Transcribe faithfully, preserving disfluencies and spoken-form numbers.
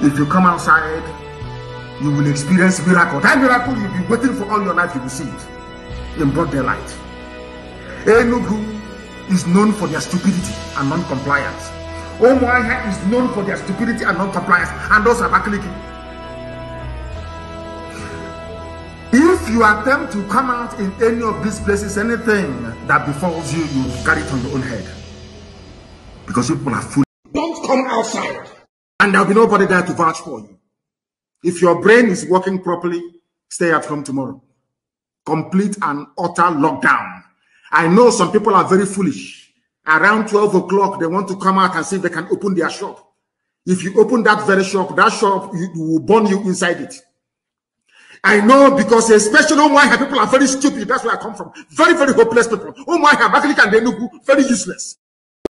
If you come outside, you will experience miracle. That miracle you've been waiting for all your life, you will see it in broad daylight. Enugu is known for their stupidity and non-compliance. Umuahia is known for their stupidity and non-compliance, and those are Abakaliki. If you attempt to come out in any of these places, anything that befalls you, you carry it on your own head, because people are foolish. Don't come outside, and there will be nobody there to vouch for you. If your brain is working properly, stay at home tomorrow. Complete and utter lockdown. I know some people are very foolish. Around twelve o'clock, they want to come out and see if they can open their shop. If you open that very shop, that shop you, you will burn you inside it. I know, because especially Umuahia people are very stupid. That's where I come from. Very, very hopeless people. Umuahia, Abakaliki and Enugu, very useless.